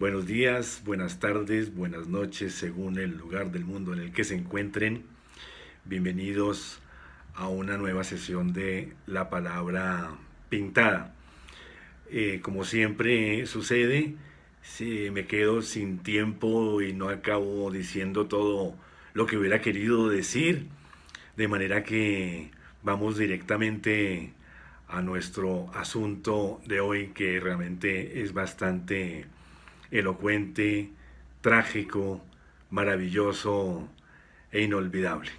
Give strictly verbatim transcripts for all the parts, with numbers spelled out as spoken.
Buenos días, buenas tardes, buenas noches, según el lugar del mundo en el que se encuentren. Bienvenidos a una nueva sesión de La Palabra Pintada. Eh, como siempre sucede, si me quedo sin tiempo y no acabo diciendo todo lo que hubiera querido decir, de manera que vamos directamente a nuestro asunto de hoy, que realmente es bastante elocuente, trágico, maravilloso e inolvidable.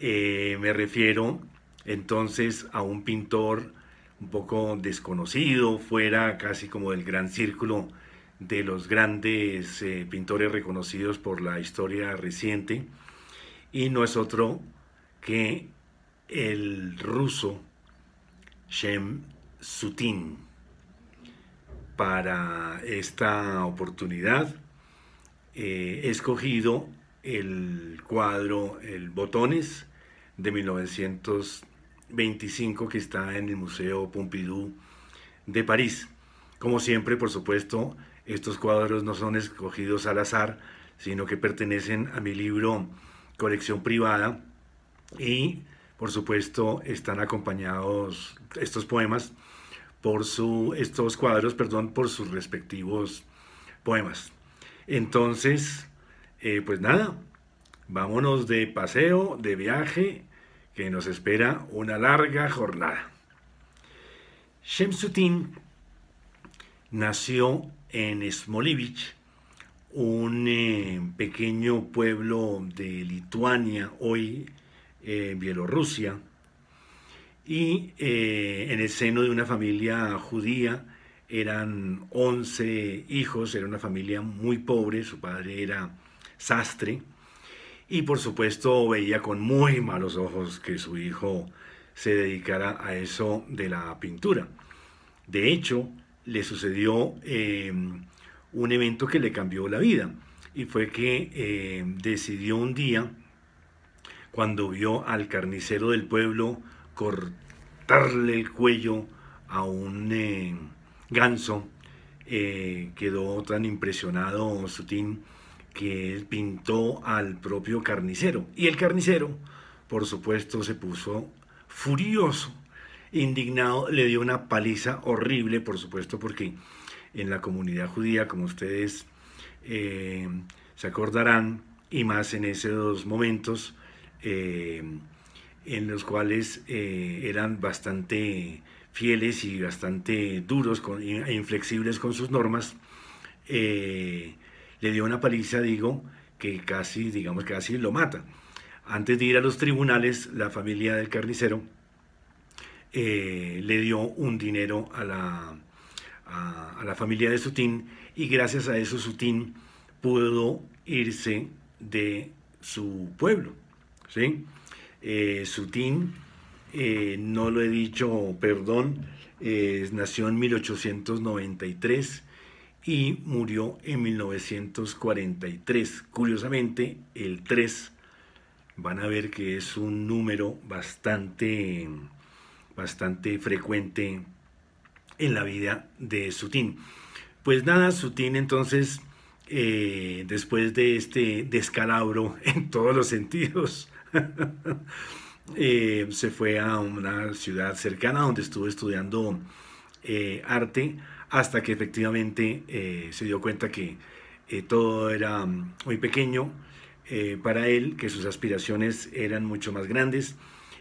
Eh, me refiero entonces a un pintor un poco desconocido, fuera casi como del gran círculo de los grandes eh, pintores reconocidos por la historia reciente, y no es otro que el ruso Chaim Soutine. Para esta oportunidad eh, he escogido el cuadro El Botones de mil novecientos veinticinco, que está en el Museo Pompidou de París. Como siempre, por supuesto, estos cuadros no son escogidos al azar, sino que pertenecen a mi libro Colección Privada, y por supuesto están acompañados estos poemas por su, estos cuadros, perdón, por sus respectivos poemas. Entonces, eh, pues nada, vámonos de paseo, de viaje, que nos espera una larga jornada. Chaim Soutine nació en Smolivich, un eh, pequeño pueblo de Lituania, hoy eh, Bielorrusia, y eh, en el seno de una familia judía. Eran once hijos, era una familia muy pobre, su padre era sastre, y por supuesto veía con muy malos ojos que su hijo se dedicara a eso de la pintura. De hecho, le sucedió eh, un evento que le cambió la vida, y fue que eh, decidió un día, cuando vio al carnicero del pueblo cortarle el cuello a un eh, ganso, eh, quedó tan impresionado Soutine que él pintó al propio carnicero, y el carnicero, por supuesto, se puso furioso, indignado, le dio una paliza horrible, por supuesto, porque en la comunidad judía, como ustedes eh, se acordarán, y más en esos momentos, eh, en los cuales eh, eran bastante fieles y bastante duros con, e inflexibles con sus normas, eh, le dio una paliza, digo, que casi, digamos, casi lo mata. Antes de ir a los tribunales, la familia del carnicero eh, le dio un dinero a la, a, a la familia de Soutine, y gracias a eso Soutine pudo irse de su pueblo, ¿sí? Eh, Soutine, eh, no lo he dicho, perdón, eh, nació en mil ochocientos noventa y tres y murió en mil novecientos cuarenta y tres. Curiosamente, el tres, van a ver que es un número bastante, bastante frecuente en la vida de Soutine. Pues nada, Soutine entonces, eh, después de este descalabro en todos los sentidos, eh, se fue a una ciudad cercana donde estuvo estudiando eh, arte, hasta que efectivamente eh, se dio cuenta que eh, todo era muy pequeño eh, para él, que sus aspiraciones eran mucho más grandes,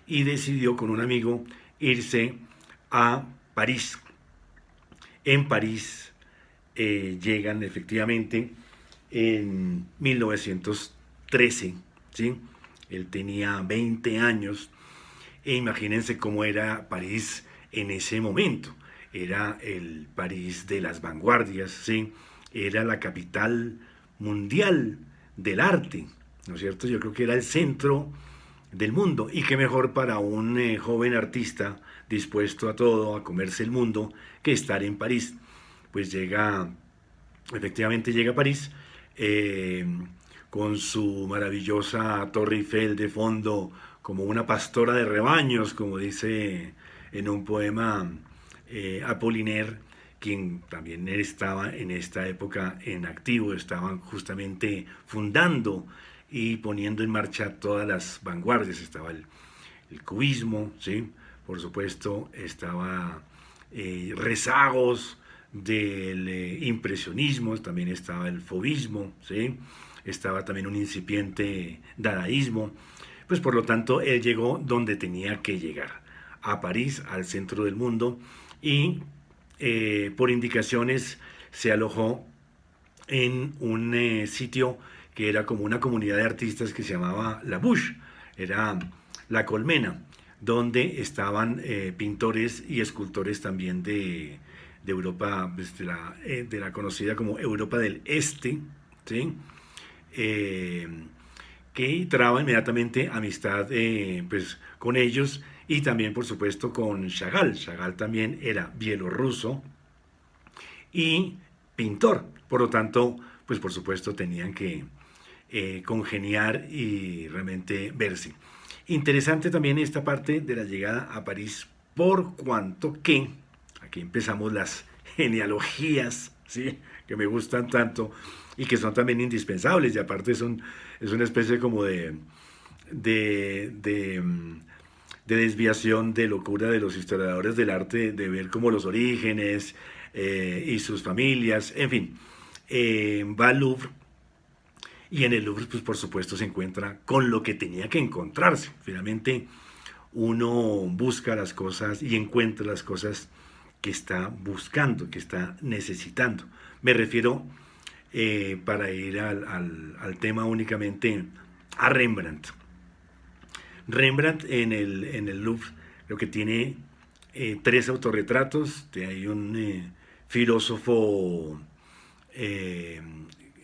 y decidió con un amigo irse a París. En París eh, llegan efectivamente en mil novecientos trece, ¿sí? Él tenía veinte años, e imagínense cómo era París en ese momento. Era el París de las vanguardias, ¿sí? Era la capital mundial del arte, ¿no es cierto? Yo creo que era el centro del mundo, y qué mejor para un eh, joven artista dispuesto a todo, a comerse el mundo, que estar en París. Pues llega, efectivamente llega a París, eh, con su maravillosa Torre Eiffel de fondo, como una pastora de rebaños, como dice en un poema eh, Apollinaire, quien también estaba en esta época en activo, estaban justamente fundando y poniendo en marcha todas las vanguardias. Estaba el, el cubismo, ¿sí? Por supuesto, estaba eh, rezagos del eh, impresionismo, también estaba el fauvismo, ¿sí? Estaba también un incipiente dadaísmo. Pues por lo tanto, él llegó donde tenía que llegar, a París, al centro del mundo, y eh, por indicaciones se alojó en un eh, sitio que era como una comunidad de artistas que se llamaba La Bouche, era La Colmena, donde estaban eh, pintores y escultores también de, de Europa, pues de, la, eh, de la conocida como Europa del Este, ¿sí? Eh, que traba inmediatamente amistad eh, pues, con ellos, y también por supuesto con Chagall. Chagall también era bielorruso y pintor, por lo tanto, pues por supuesto tenían que eh, congeniar y realmente verse. Interesante también esta parte de la llegada a París, por cuanto que, aquí empezamos las genealogías, ¿sí?, que me gustan tanto y que son también indispensables, y aparte son, es una especie como de, de, de, de desviación, de locura de los historiadores del arte, de ver como los orígenes eh, y sus familias, en fin, eh, va al Louvre. Y en el Louvre, pues por supuesto, se encuentra con lo que tenía que encontrarse. Finalmente, uno busca las cosas y encuentra las cosas que está buscando, que está necesitando. Me refiero, eh, para ir al, al, al tema únicamente, a Rembrandt. Rembrandt en el, en el Louvre, lo que tiene eh, tres autorretratos. Hay un eh, filósofo Eh,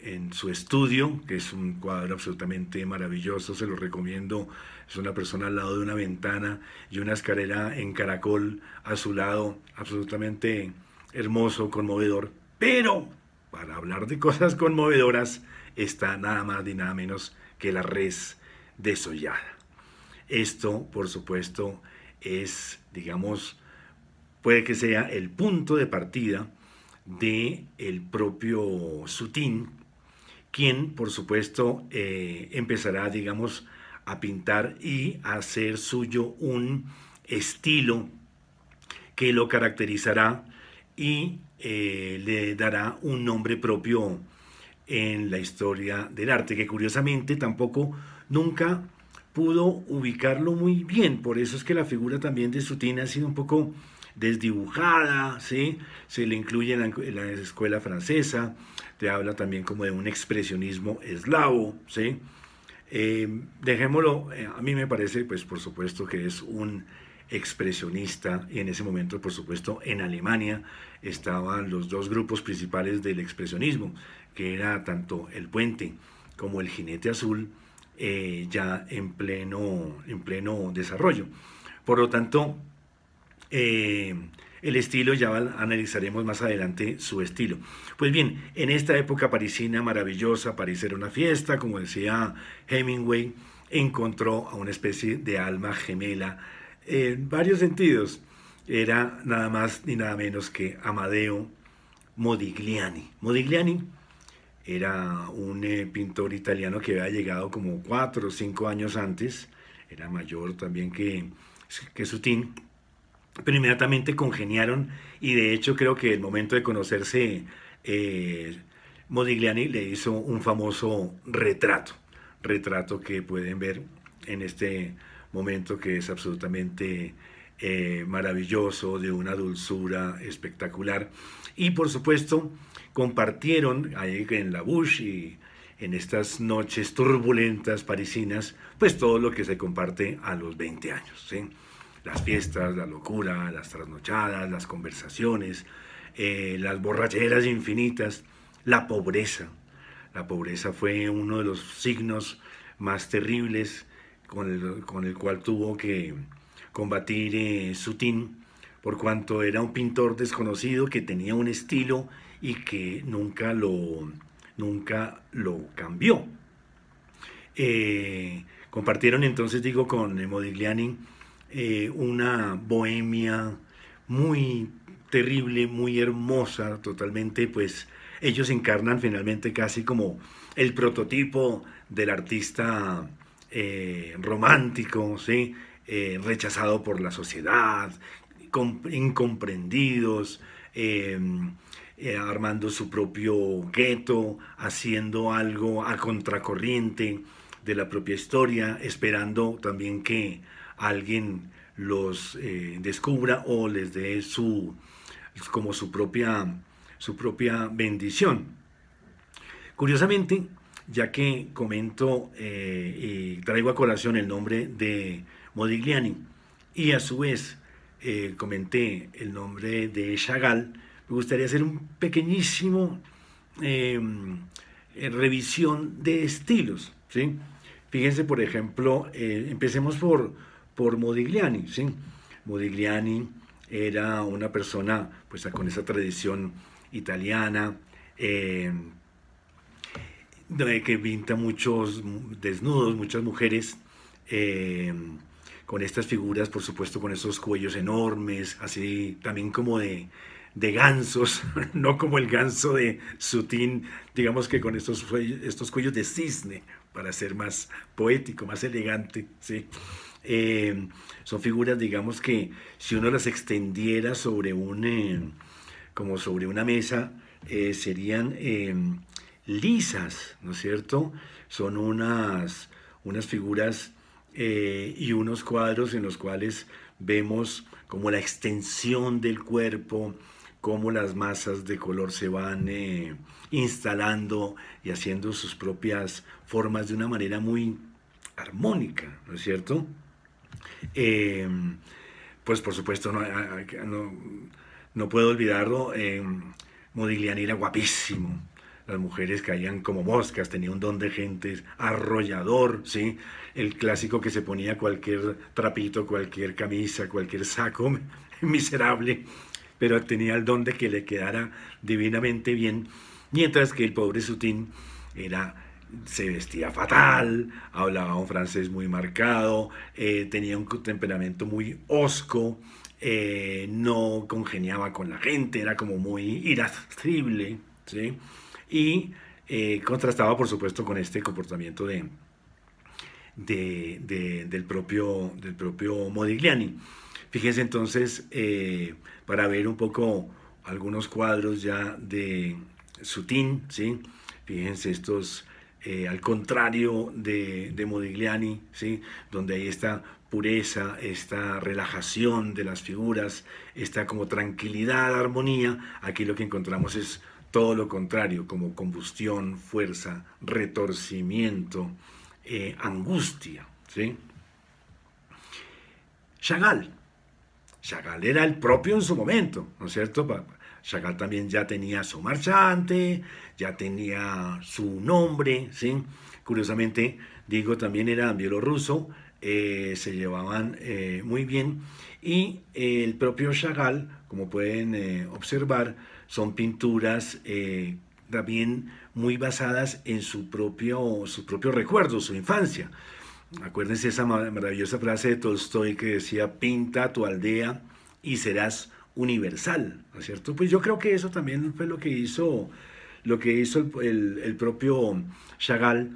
en su estudio, que es un cuadro absolutamente maravilloso, se lo recomiendo. Es una persona al lado de una ventana y una escalera en caracol a su lado, absolutamente hermoso, conmovedor. Pero para hablar de cosas conmovedoras está nada más ni nada menos que la res desollada. Esto, por supuesto, es, digamos, puede que sea el punto de partida de el propio Soutine, quien por supuesto eh, empezará, digamos, a pintar y a hacer suyo un estilo que lo caracterizará y eh, le dará un nombre propio en la historia del arte, que curiosamente tampoco nunca pudo ubicarlo muy bien. Por eso es que la figura también de Soutine ha sido un poco desdibujada, ¿sí? Se le incluye en la, en la escuela francesa, te habla también como de un expresionismo eslavo, ¿sí? Eh, dejémoslo, eh, a mí me parece, pues por supuesto que es un expresionista, y en ese momento, por supuesto, en Alemania estaban los dos grupos principales del expresionismo, que era tanto el puente como el jinete azul, eh, ya en pleno, en pleno desarrollo. Por lo tanto, Eh, el estilo, ya analizaremos más adelante su estilo. Pues bien, en esta época parisina maravillosa, París era una fiesta, como decía Hemingway, encontró a una especie de alma gemela eh, en varios sentidos. Era nada más ni nada menos que Amadeo Modigliani. Modigliani era un eh, pintor italiano que había llegado como cuatro o cinco años antes, era mayor también que, que Soutine, pero inmediatamente congeniaron, y de hecho creo que el momento de conocerse, eh, Modigliani le hizo un famoso retrato, retrato que pueden ver en este momento, que es absolutamente eh, maravilloso, de una dulzura espectacular. Y por supuesto compartieron ahí en La Bouche y en estas noches turbulentas parisinas, pues todo lo que se comparte a los veinte años, ¿sí? Las fiestas, la locura, las trasnochadas, las conversaciones, eh, las borracheras infinitas, la pobreza. La pobreza fue uno de los signos más terribles con el, con el cual tuvo que combatir eh, Soutine, por cuanto era un pintor desconocido que tenía un estilo y que nunca lo, nunca lo cambió. Eh, compartieron entonces, digo, con Modigliani, Eh, una bohemia muy terrible, muy hermosa, totalmente, pues ellos encarnan finalmente casi como el prototipo del artista eh, romántico, ¿sí? Eh, rechazado por la sociedad, incomprendidos, eh, eh, armando su propio gueto, haciendo algo a contracorriente de la propia historia, esperando también que alguien los eh, descubra o les dé su, como su propia, su propia bendición. Curiosamente, ya que comento eh, y traigo a colación el nombre de Modigliani y a su vez eh, comenté el nombre de Chagall, me gustaría hacer un pequeñísimo eh, revisión de estilos, ¿sí? Fíjense, por ejemplo, eh, empecemos por por Modigliani, ¿sí? Modigliani era una persona pues, con esa tradición italiana, eh, que pinta muchos desnudos, muchas mujeres, eh, con estas figuras, por supuesto, con esos cuellos enormes, así también como de, de gansos, no como el ganso de Soutine, digamos que con estos, estos cuellos de cisne, para ser más poético, más elegante, ¿sí? Eh, son figuras, digamos, que si uno las extendiera sobre un, eh, como sobre una mesa, eh, serían eh, lisas, ¿no es cierto? Son unas, unas figuras eh, y unos cuadros en los cuales vemos como la extensión del cuerpo, cómo las masas de color se van eh, instalando y haciendo sus propias formas de una manera muy armónica, ¿no es cierto? Eh, pues por supuesto no, no, no puedo olvidarlo, eh, Modigliani era guapísimo, las mujeres caían como moscas, tenía un don de gente arrollador, ¿sí? El clásico que se ponía cualquier trapito, cualquier camisa, cualquier saco miserable, pero tenía el don de que le quedara divinamente bien, mientras que el pobre Soutine era... se vestía fatal, hablaba un francés muy marcado, eh, tenía un temperamento muy hosco, eh, no congeniaba con la gente, era como muy irascible, ¿sí? Y eh, contrastaba, por supuesto, con este comportamiento de, de, de, del, propio, del propio Modigliani. Fíjense entonces, eh, para ver un poco algunos cuadros ya de Soutine, ¿sí? Fíjense estos... Eh, al contrario de, de Modigliani, ¿sí? Donde hay esta pureza, esta relajación de las figuras, esta como tranquilidad, armonía, aquí lo que encontramos es todo lo contrario, como combustión, fuerza, retorcimiento, eh, angustia, ¿sí? Chagall. Chagall era el propio en su momento, ¿no es cierto, papá? Chagall también ya tenía su marchante, ya tenía su nombre, ¿sí? Curiosamente, digo, también era bielorruso, eh, se llevaban eh, muy bien. Y eh, el propio Chagall, como pueden eh, observar, son pinturas eh, también muy basadas en su propio, su propio recuerdo, su infancia. Acuérdense esa maravillosa frase de Tolstoy que decía, pinta tu aldea y serás universal, ¿no es cierto? Pues yo creo que eso también fue lo que hizo, lo que hizo el, el, el propio Chagall.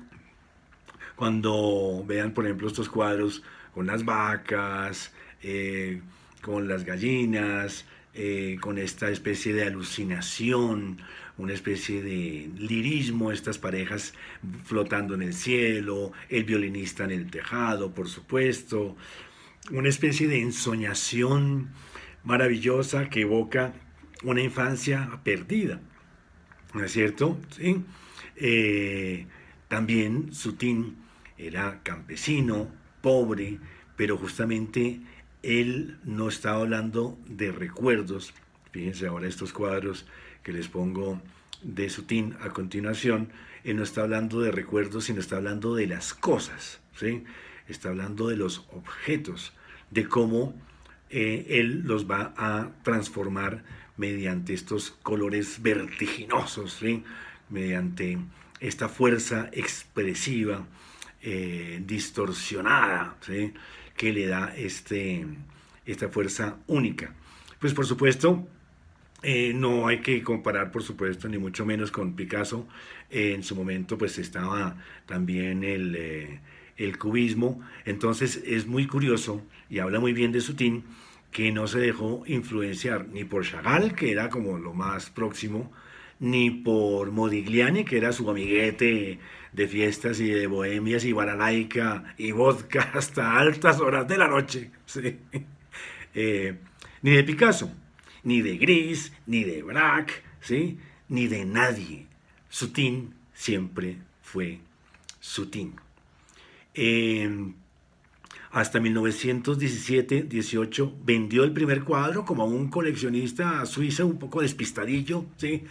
Cuando vean, por ejemplo, estos cuadros con las vacas, eh, con las gallinas, eh, con esta especie de alucinación, una especie de lirismo, estas parejas flotando en el cielo, el violinista en el tejado, por supuesto, una especie de ensoñación maravillosa que evoca una infancia perdida, ¿no es cierto? ¿Sí? Eh, también Soutine era campesino, pobre, pero justamente él no está hablando de recuerdos. Fíjense ahora estos cuadros que les pongo de Soutine a continuación, él no está hablando de recuerdos, sino está hablando de las cosas, ¿sí? Está hablando de los objetos, de cómo Eh, él los va a transformar mediante estos colores vertiginosos, ¿sí? Mediante esta fuerza expresiva, eh, distorsionada, ¿sí? Que le da este, esta fuerza única. Pues por supuesto, Eh, no hay que comparar, por supuesto, ni mucho menos con Picasso. Eh, en su momento pues estaba también el, eh, el cubismo. Entonces es muy curioso, y habla muy bien de Soutine, que no se dejó influenciar ni por Chagall, que era como lo más próximo, ni por Modigliani, que era su amiguete de fiestas y de bohemias y baranaica y vodka hasta altas horas de la noche, ¿sí? eh, ni de Picasso, ni de Gris, ni de Braque, ¿sí?, ni de nadie. Soutine siempre fue Soutine. Eh, hasta mil novecientos diecisiete dieciocho vendió el primer cuadro como a un coleccionista suizo un poco despistadillo, ¿sí?,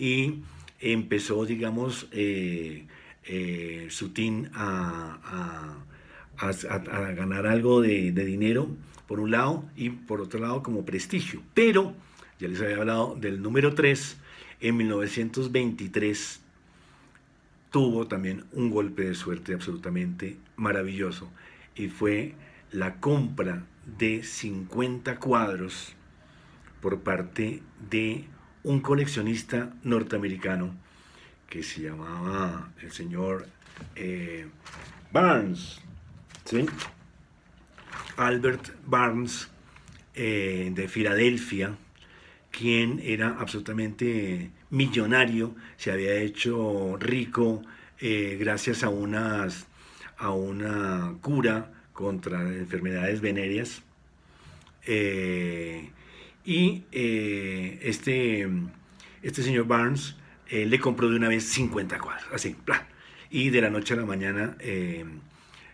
y empezó, digamos, eh, eh, Soutine a, a, a, a ganar algo de, de dinero, por un lado, y por otro lado como prestigio. Pero, ya les había hablado del número tres, en mil novecientos veintitrés tuvo también un golpe de suerte absolutamente maravilloso, y fue la compra de cincuenta cuadros por parte de un coleccionista norteamericano que se llamaba el señor eh, Barnes, ¿sí?, Albert Barnes, eh, de Filadelfia, quien era absolutamente millonario. Se había hecho rico eh, gracias a, unas, a una cura contra enfermedades venéreas, eh, y eh, este, este señor Barnes eh, le compró de una vez cincuenta cuadros, así, bla, y de la noche a la mañana eh,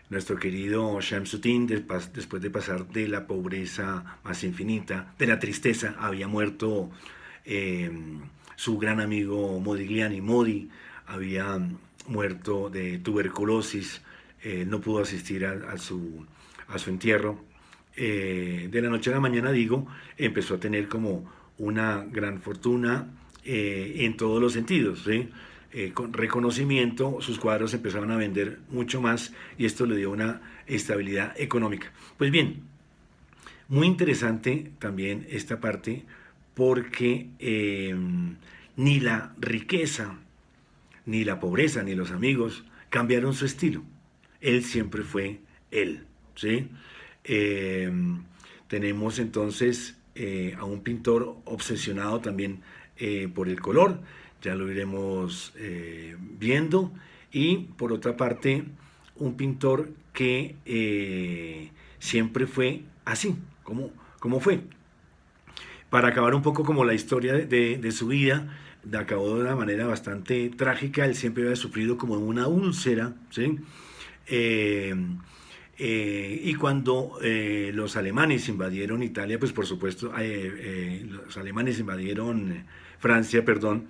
nuestro querido Chaim Soutine, después de pasar de la pobreza más infinita, de la tristeza, había muerto eh, su gran amigo Modigliani. Modi había muerto de tuberculosis, eh, no pudo asistir a, a, su, a su entierro. Eh, de la noche a la mañana, digo, empezó a tener como una gran fortuna eh, en todos los sentidos, ¿sí? Eh, con reconocimiento, sus cuadros empezaron a vender mucho más, y esto le dio una estabilidad económica. Pues bien, muy interesante también esta parte, porque eh, ni la riqueza, ni la pobreza, ni los amigos cambiaron su estilo. Él siempre fue él, ¿sí? Eh, tenemos entonces eh, a un pintor obsesionado también eh, por el color, ya lo iremos eh, viendo, y por otra parte un pintor que eh, siempre fue así, como, como fue. Para acabar un poco como la historia de, de su vida, acabó de una manera bastante trágica. Él siempre había sufrido como una úlcera, ¿sí? Eh, eh, y cuando eh, los alemanes invadieron Italia, pues por supuesto, eh, eh, los alemanes invadieron Francia, perdón,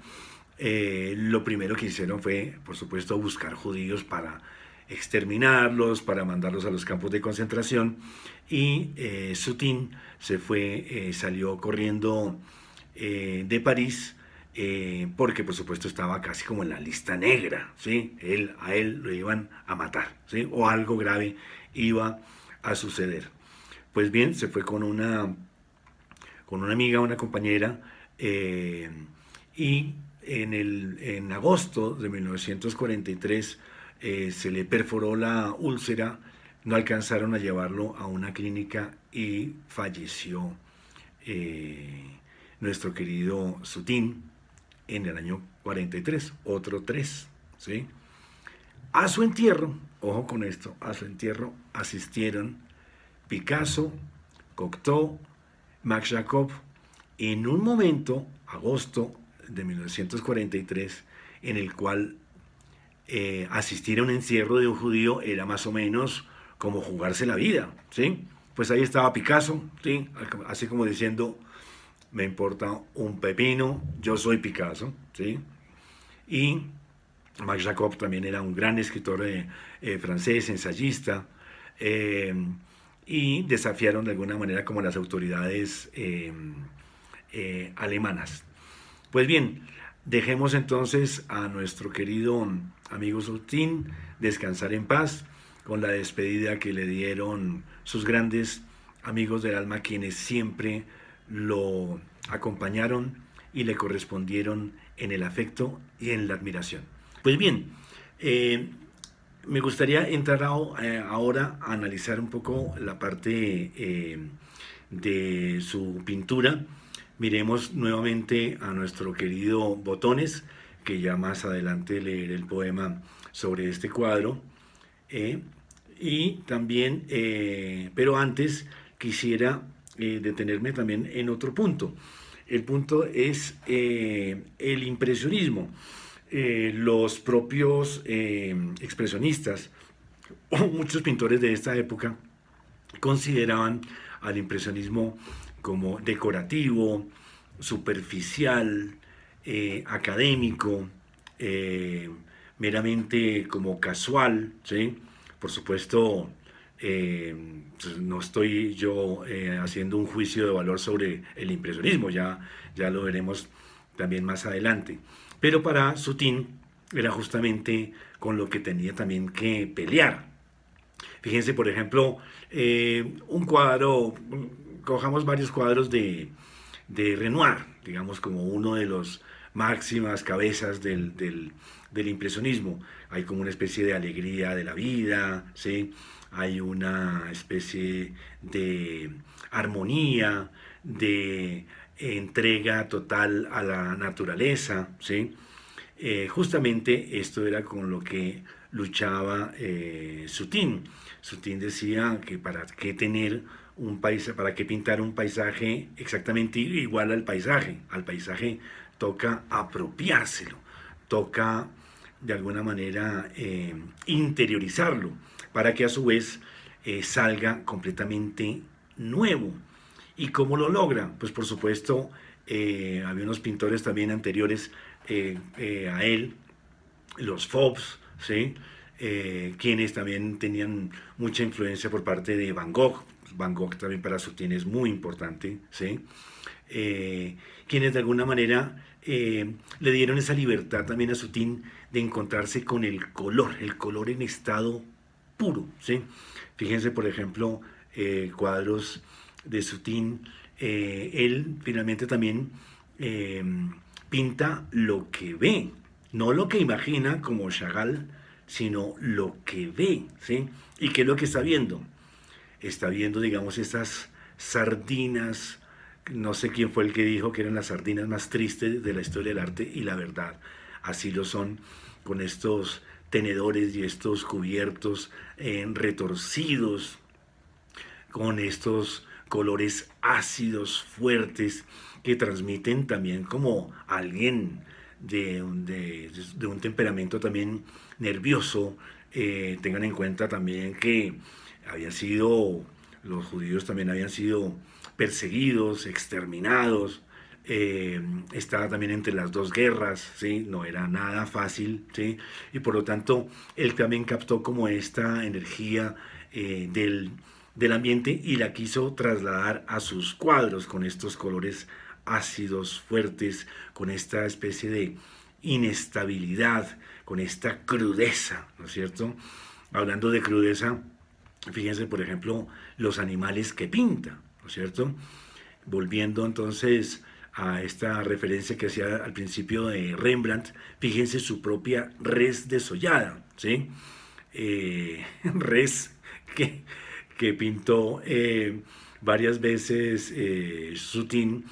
Eh, lo primero que hicieron fue, por supuesto, buscar judíos para exterminarlos, para mandarlos a los campos de concentración. Y eh, Soutine se fue, eh, salió corriendo eh, de París, eh, porque por supuesto estaba casi como en la lista negra, ¿sí? Él, a él lo iban a matar, ¿sí?, o algo grave iba a suceder. Pues bien, se fue con una, con una amiga, una compañera, eh, y En, el, en agosto de mil novecientos cuarenta y tres eh, se le perforó la úlcera, no alcanzaron a llevarlo a una clínica y falleció eh, nuestro querido Soutine en el año cuarenta y tres, otro tres, ¿sí? A su entierro, ojo con esto, a su entierro asistieron Picasso, Cocteau, Max Jacob. En un momento, agosto de mil novecientos cuarenta y tres, en el cual eh, asistir a un encierro de un judío era más o menos como jugarse la vida, ¿sí? Pues ahí estaba Picasso, ¿sí?, así como diciendo, me importa un pepino, yo soy Picasso, ¿sí? Y Max Jacob también era un gran escritor eh, eh, francés, ensayista, eh, y desafiaron de alguna manera como las autoridades eh, eh, alemanas. Pues bien, dejemos entonces a nuestro querido amigo Soutine descansar en paz, con la despedida que le dieron sus grandes amigos del alma, quienes siempre lo acompañaron y le correspondieron en el afecto y en la admiración. Pues bien, eh, me gustaría entrar a, eh, ahora a analizar un poco la parte eh, de su pintura. Miremos nuevamente a nuestro querido Botones, que ya más adelante leeré el poema sobre este cuadro. Eh, y también, eh, pero antes quisiera eh, detenerme también en otro punto. El punto es eh, el impresionismo. Eh, los propios eh, expresionistas o muchos pintores de esta época consideraban al impresionismo como decorativo, superficial, eh, académico, eh, meramente como casual, ¿sí? Por supuesto, eh, no estoy yo eh, haciendo un juicio de valor sobre el impresionismo, ya, ya lo veremos también más adelante. Pero para Soutine era justamente con lo que tenía también que pelear. Fíjense, por ejemplo, eh, un cuadro, cojamos varios cuadros de, de Renoir, digamos como uno de los máximas cabezas del, del, del impresionismo. Hay como una especie de alegría de la vida, ¿sí? Hay una especie de armonía, de entrega total a la naturaleza, ¿sí? Eh, justamente esto era con lo que luchaba eh, Soutine. Soutine decía que para qué tener un paisaje, para qué pintar un paisaje exactamente igual al paisaje. Al paisaje toca apropiárselo, toca de alguna manera eh, interiorizarlo, para que a su vez eh, salga completamente nuevo. ¿Y cómo lo logra? Pues por supuesto, eh, había unos pintores también anteriores eh, eh, a él, los Fauves, ¿sí? eh, quienes también tenían mucha influencia por parte de Van Gogh. Van Gogh también para Soutine es muy importante, ¿sí? eh, quienes de alguna manera eh, le dieron esa libertad también a Soutine de encontrarse con el color, el color en estado puro, ¿sí? Fíjense, por ejemplo, eh, cuadros de Soutine. Eh, él finalmente también eh, pinta lo que ve, no lo que imagina como Chagall, sino lo que ve, ¿sí? ¿Y qué es lo que está viendo? Está viendo, digamos, esas sardinas, no sé quién fue el que dijo que eran las sardinas más tristes de la historia del arte, y la verdad, así lo son, con estos tenedores y estos cubiertos eh, retorcidos, con estos colores ácidos, fuertes, que transmiten también como alguien de, de, de un temperamento también nervioso. Eh, tengan en cuenta también que había sido, los judíos también habían sido perseguidos, exterminados, eh, estaba también entre las dos guerras, ¿sí? No era nada fácil, ¿sí? Y por lo tanto, él también captó como esta energía eh, del... del ambiente y la quiso trasladar a sus cuadros con estos colores ácidos, fuertes, con esta especie de inestabilidad, con esta crudeza, ¿no es cierto? Hablando de crudeza, fíjense, por ejemplo, los animales que pinta, ¿no es cierto? Volviendo entonces a esta referencia que hacía al principio de Rembrandt, fíjense su propia res desollada, ¿sí? Eh, res que... que pintó eh, varias veces eh, Soutine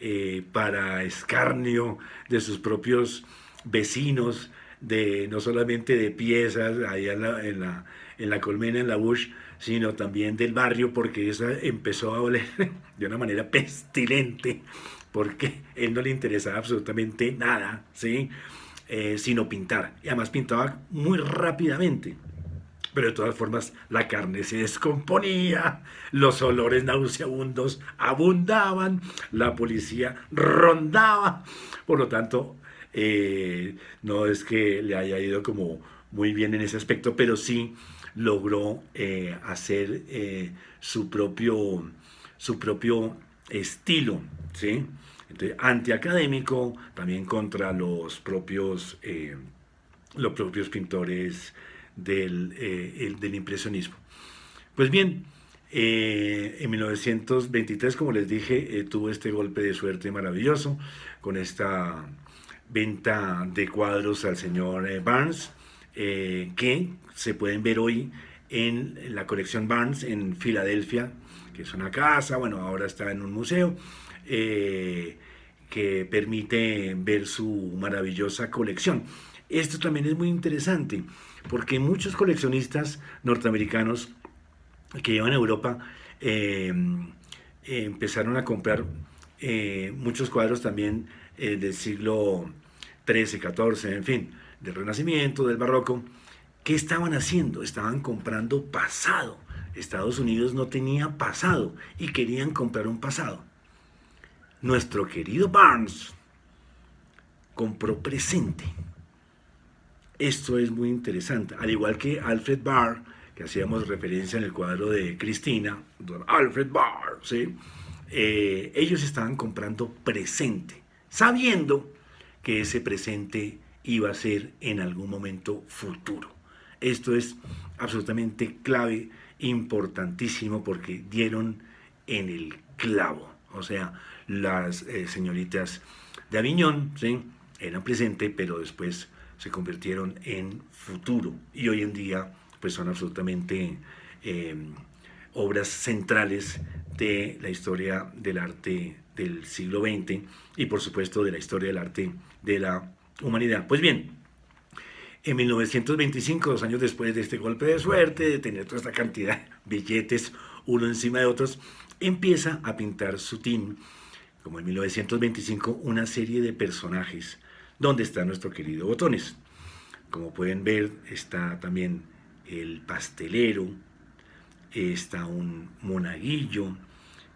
eh, para escarnio de sus propios vecinos, de, no solamente de piezas allá en la, en, la, en la Colmena, en la Bouche, sino también del barrio, porque esa empezó a oler de una manera pestilente, porque él no le interesaba absolutamente nada, ¿sí? eh, sino pintar, y además pintaba muy rápidamente. Pero de todas formas la carne se descomponía, los olores nauseabundos abundaban, la policía rondaba. Por lo tanto, eh, no es que le haya ido como muy bien en ese aspecto, pero sí logró eh, hacer eh, su propio, su propio estilo, ¿sí? Entonces, antiacadémico, también contra los propios, eh, los propios pintores Del, eh, el, del impresionismo. Pues bien, Eh, en mil novecientos veintitrés, como les dije, eh, tuvo este golpe de suerte maravilloso con esta venta de cuadros al señor eh, Barnes, eh, que se pueden ver hoy en la colección Barnes en Filadelfia, que es una casa, bueno, ahora está en un museo, eh, que permite ver su maravillosa colección. Esto también es muy interesante, porque muchos coleccionistas norteamericanos que llevan a Europa eh, eh, empezaron a comprar eh, muchos cuadros también eh, del siglo trece, catorce, en fin, del Renacimiento, del Barroco. ¿Qué estaban haciendo? Estaban comprando pasado. Estados Unidos no tenía pasado y querían comprar un pasado. Nuestro querido Barnes compró presente. Esto es muy interesante, al igual que Alfred Barr, que hacíamos referencia en el cuadro de Cristina, Alfred Barr, ¿sí? eh, ellos estaban comprando presente, sabiendo que ese presente iba a ser en algún momento futuro. Esto es absolutamente clave, importantísimo, porque dieron en el clavo. O sea, las eh, señoritas de Aviñón, ¿sí?, eran presente, pero después se convirtieron en futuro, y hoy en día pues son absolutamente eh, obras centrales de la historia del arte del siglo veinte y por supuesto de la historia del arte de la humanidad. Pues bien, en mil novecientos veinticinco, dos años después de este golpe de suerte, de tener toda esta cantidad de billetes uno encima de otros, empieza a pintar Soutine, como en mil novecientos veinticinco, una serie de personajes, donde está nuestro querido Botones. Como pueden ver, está también el pastelero, está un monaguillo,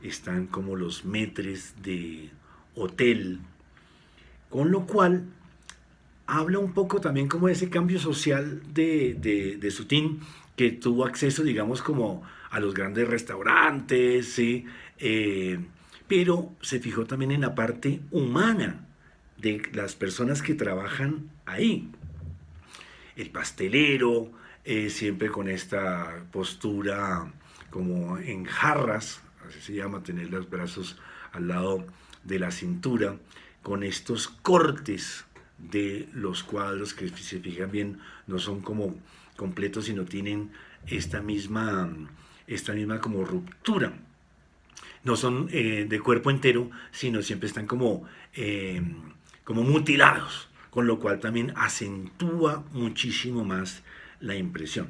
están como los maîtres de hotel, con lo cual habla un poco también como de ese cambio social de, de, de Soutine, que tuvo acceso, digamos, como a los grandes restaurantes, ¿sí? eh, pero se fijó también en la parte humana de las personas que trabajan ahí. El pastelero, eh, siempre con esta postura como en jarras, así se llama, tener los brazos al lado de la cintura, con estos cortes de los cuadros que, si se fijan bien, no son como completos, sino tienen esta misma, esta misma como ruptura. No son eh, de cuerpo entero, sino siempre están como, eh, como mutilados, con lo cual también acentúa muchísimo más la impresión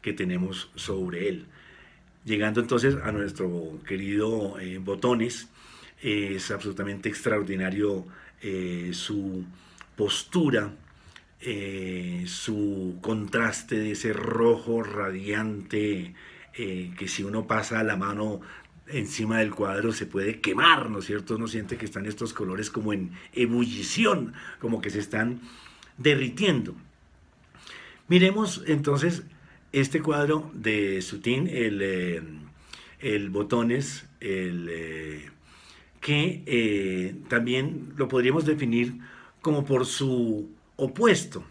que tenemos sobre él. Llegando entonces a nuestro querido eh, Botones, eh, es absolutamente extraordinario eh, su postura, eh, su contraste de ese rojo radiante eh, que si uno pasa la mano encima del cuadro se puede quemar, ¿no es cierto? Uno siente que están estos colores como en ebullición, como que se están derritiendo. Miremos entonces este cuadro de Soutine, el, eh, el Botones, el, eh, que eh, también lo podríamos definir como por su opuesto.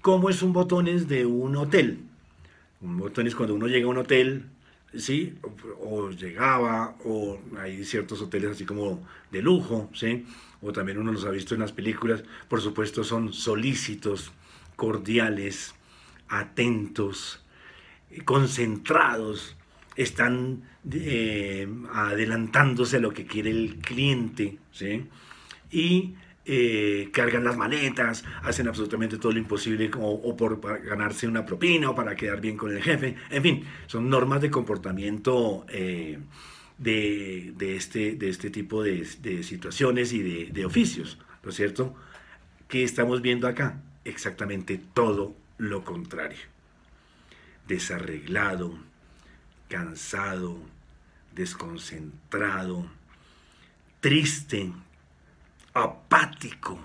¿Cómo es un Botones de un hotel? Un Botones, cuando uno llega a un hotel, ¿sí?, o, o llegaba, o hay ciertos hoteles así como de lujo, ¿sí?, o también uno los ha visto en las películas, por supuesto son solícitos, cordiales, atentos, concentrados, están eh, adelantándose a lo que quiere el cliente, ¿sí?, y eh, cargan las maletas, hacen absolutamente todo lo imposible, como, o por para ganarse una propina, o para quedar bien con el jefe, en fin, son normas de comportamiento eh, de, de, este, de este tipo de, de situaciones y de, de oficios, ¿no es cierto? ¿Qué estamos viendo acá? Exactamente todo lo contrario. Desarreglado, cansado, desconcentrado, triste, apático,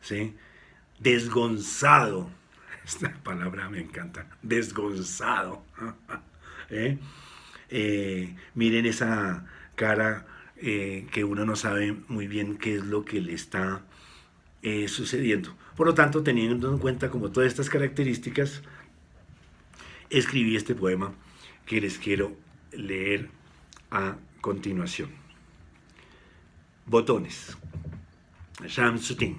¿sí?, desgonzado. Esta palabra me encanta, desgonzado. ¿Eh? Eh, miren esa cara eh, que uno no sabe muy bien qué es lo que le está eh, sucediendo. Por lo tanto, teniendo en cuenta como todas estas características, escribí este poema que les quiero leer a continuación. Botones. Chaim Soutine.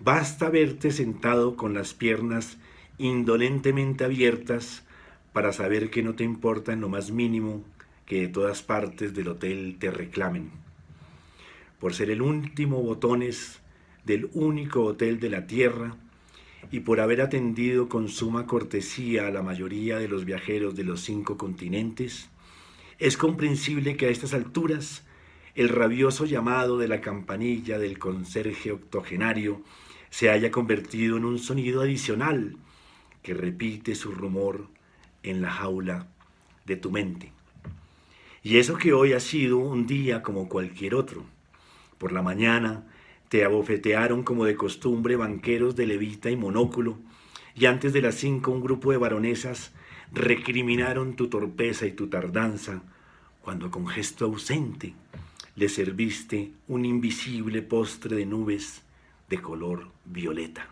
Basta verte sentado con las piernas indolentemente abiertas para saber que no te importa en lo más mínimo que de todas partes del hotel te reclamen. Por ser el último botones del único hotel de la tierra y por haber atendido con suma cortesía a la mayoría de los viajeros de los cinco continentes, es comprensible que a estas alturas el rabioso llamado de la campanilla del conserje octogenario se haya convertido en un sonido adicional que repite su rumor en la jaula de tu mente. Y eso que hoy ha sido un día como cualquier otro. Por la mañana te abofetearon como de costumbre banqueros de levita y monóculo, y antes de las cinco un grupo de baronesas recriminaron tu torpeza y tu tardanza, cuando con gesto ausente le serviste un invisible postre de nubes de color violeta.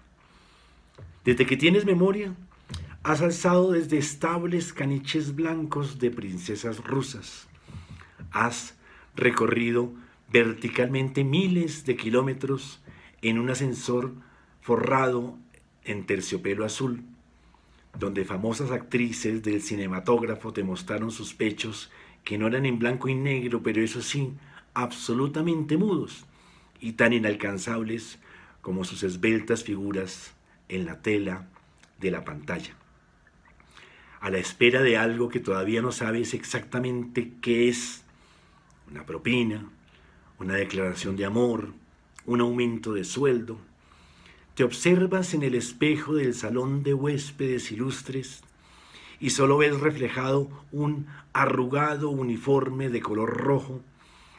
Desde que tienes memoria, has alzado desde estables caniches blancos de princesas rusas. Has recorrido verticalmente miles de kilómetros en un ascensor forrado en terciopelo azul, donde famosas actrices del cinematógrafo te mostraron sus pechos que no eran en blanco y negro, pero eso sí, absolutamente mudos y tan inalcanzables como sus esbeltas figuras en la tela de la pantalla. A la espera de algo que todavía no sabes exactamente qué es, una propina, una declaración de amor, un aumento de sueldo, te observas en el espejo del salón de huéspedes ilustres y solo ves reflejado un arrugado uniforme de color rojo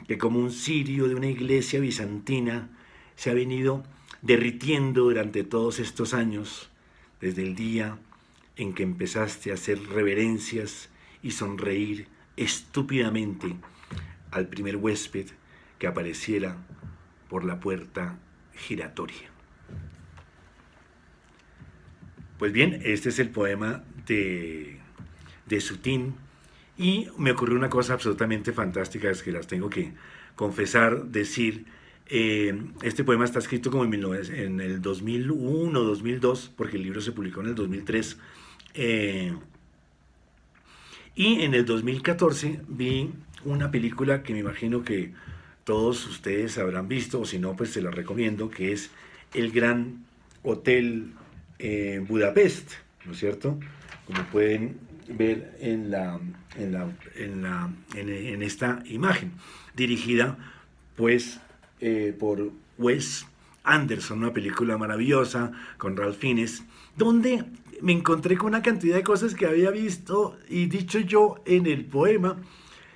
que, como un cirio de una iglesia bizantina, se ha venido derritiendo durante todos estos años, desde el día en que empezaste a hacer reverencias y sonreír estúpidamente al primer huésped que apareciera por la puerta giratoria. Pues bien, este es el poema de, de Soutine, y me ocurrió una cosa absolutamente fantástica, es que las tengo que confesar, decir. Eh, este poema está escrito como en el dos mil uno o dos mil dos, porque el libro se publicó en el dos mil tres. Eh, y en el dos mil catorce vi una película que me imagino que todos ustedes habrán visto, o si no, pues se la recomiendo, que es El Gran Hotel eh, Budapest, ¿no es cierto? Como pueden ver en, la, en, la, en, la, en, en esta imagen, dirigida, pues, Eh, por Wes Anderson, una película maravillosa con Ralph Fiennes, donde me encontré con una cantidad de cosas que había visto y dicho yo en el poema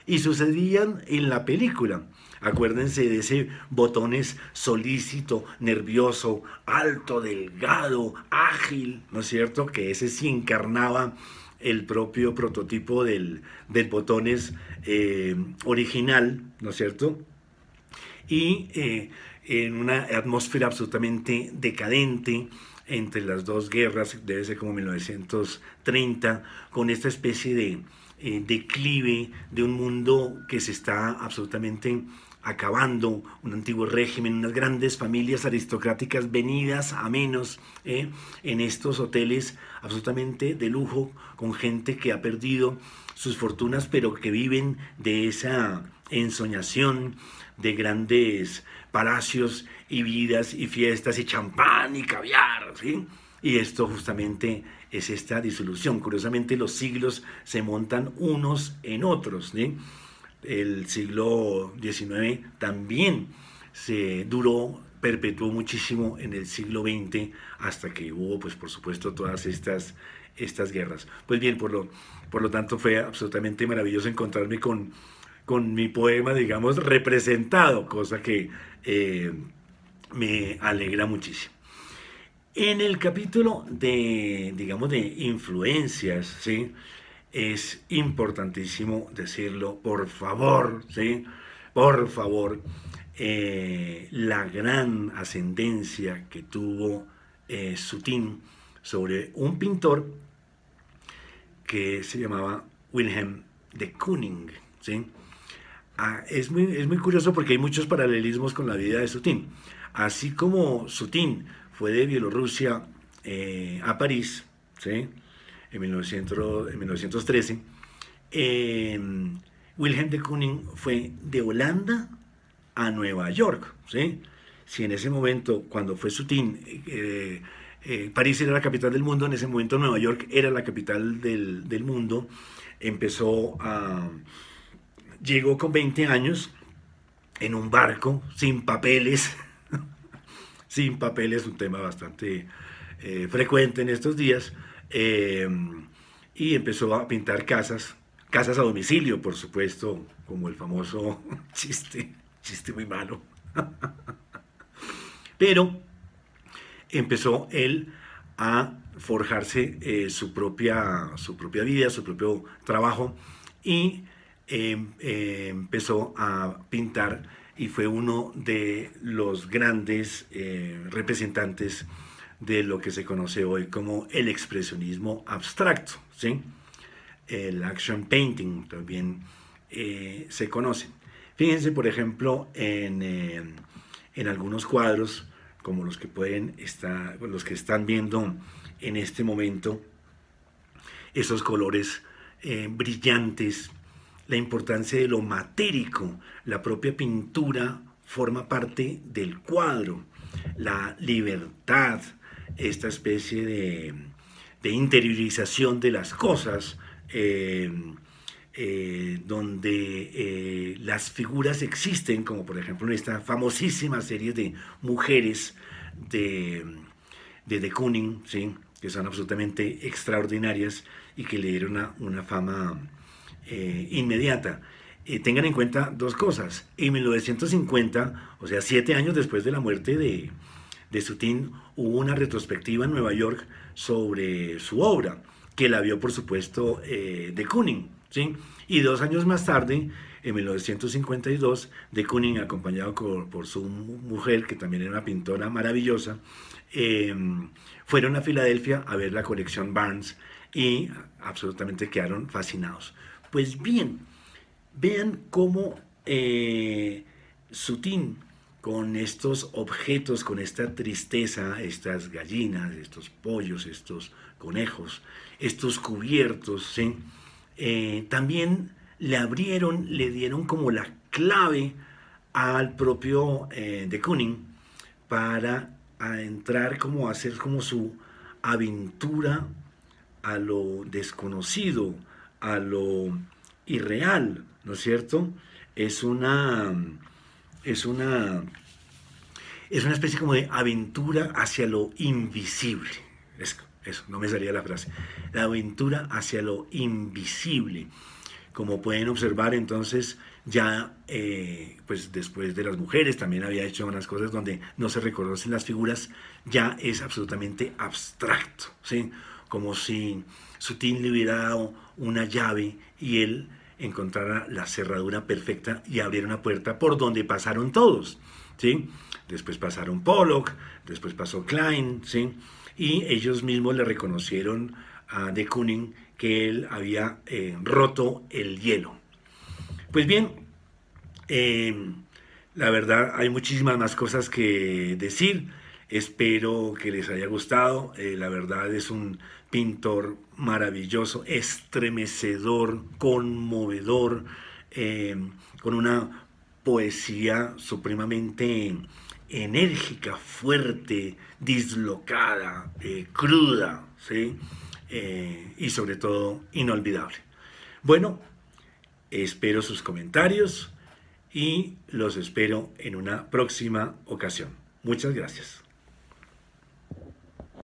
y sucedían en la película. Acuérdense de ese botones solícito, nervioso, alto, delgado, ágil, ¿no es cierto? Que ese sí encarnaba el propio prototipo del, del botones eh, original, ¿no es cierto? Y eh, en una atmósfera absolutamente decadente entre las dos guerras, debe ser como mil novecientos treinta, con esta especie de eh, declive de un mundo que se está absolutamente acabando, un antiguo régimen, unas grandes familias aristocráticas venidas a menos eh, en estos hoteles absolutamente de lujo, con gente que ha perdido sus fortunas, pero que viven de esa ensoñación de grandes palacios y vidas y fiestas y champán y caviar, ¿sí? Y esto justamente es esta disolución. Curiosamente, los siglos se montan unos en otros, ¿sí? El siglo diecinueve también se duró, perpetuó muchísimo en el siglo veinte, hasta que hubo, pues por supuesto, todas estas, estas guerras. Pues bien, por lo, por lo tanto fue absolutamente maravilloso encontrarme con, con mi poema, digamos, representado, cosa que eh, me alegra muchísimo. En el capítulo de, digamos, de influencias, ¿sí? Es importantísimo decirlo, por favor, ¿sí? Por favor, eh, la gran ascendencia que tuvo eh, Soutine sobre un pintor que se llamaba Willem de Kooning, ¿sí? Ah, es, muy, es muy curioso porque hay muchos paralelismos con la vida de Soutine. Así como Soutine fue de Bielorrusia eh, a París, ¿sí?, en, mil novecientos, en mil novecientos trece, eh, Willem de Kooning fue de Holanda a Nueva York, ¿sí? Si en ese momento, cuando fue Soutine, eh, eh, París era la capital del mundo, en ese momento Nueva York era la capital del, del mundo. Empezó a... Llegó con veinte años en un barco, sin papeles, sin papeles, un tema bastante eh, frecuente en estos días, eh, y empezó a pintar casas, casas a domicilio, por supuesto, como el famoso chiste, chiste muy malo. Pero empezó él a forjarse eh, su propia, su propia vida, su propio trabajo, y eh, eh, empezó a pintar y fue uno de los grandes eh, representantes de lo que se conoce hoy como el expresionismo abstracto, ¿sí? El action painting también eh, se conoce. Fíjense, por ejemplo, en, eh, en algunos cuadros, como los que pueden estar, los que están viendo en este momento, esos colores eh, brillantes, la importancia de lo matérico, la propia pintura forma parte del cuadro, la libertad, esta especie de, de interiorización de las cosas, eh, eh, donde eh, las figuras existen, como por ejemplo en esta famosísima serie de mujeres de de, de Kooning, ¿sí?, que son absolutamente extraordinarias y que le dieron una, una fama eh, inmediata. Eh, tengan en cuenta dos cosas. En mil novecientos cincuenta, o sea, siete años después de la muerte de, de Soutine, hubo una retrospectiva en Nueva York sobre su obra, que la vio, por supuesto, eh, de Kooning, ¿sí? Y dos años más tarde, en mil novecientos cincuenta y dos, de Kooning, acompañado por, por su mujer, que también era una pintora maravillosa, eh, fueron a Filadelfia a ver la colección Barnes y absolutamente quedaron fascinados. Pues bien, vean cómo eh, Soutine, con estos objetos, con esta tristeza, estas gallinas, estos pollos, estos conejos, estos cubiertos, ¿sí?, eh, también le abrieron, le dieron como la clave al propio eh, de Kooning para a entrar como a hacer como su aventura a lo desconocido, a lo irreal, ¿no es cierto? Es una, es una, es una especie como de aventura hacia lo invisible. Eso, eso, no me salía la frase. La aventura hacia lo invisible. Como pueden observar, entonces, ya eh, pues después de las mujeres también había hecho unas cosas donde no se reconocen las figuras, ya es absolutamente abstracto, ¿sí? Como si Soutine le hubiera dado una llave y él encontrara la cerradura perfecta y abriera una puerta por donde pasaron todos, ¿sí? Después pasaron Pollock, después pasó Klein, ¿sí? Y ellos mismos le reconocieron a de Kooning que él había eh, roto el hielo. Pues bien, eh, la verdad hay muchísimas más cosas que decir. Espero que les haya gustado. Eh, la verdad es un pintor maravilloso, estremecedor, conmovedor, eh, con una poesía supremamente enérgica, fuerte, dislocada, eh, cruda, ¿sí? Eh, y sobre todo inolvidable. Bueno, espero sus comentarios y los espero en una próxima ocasión. Muchas gracias.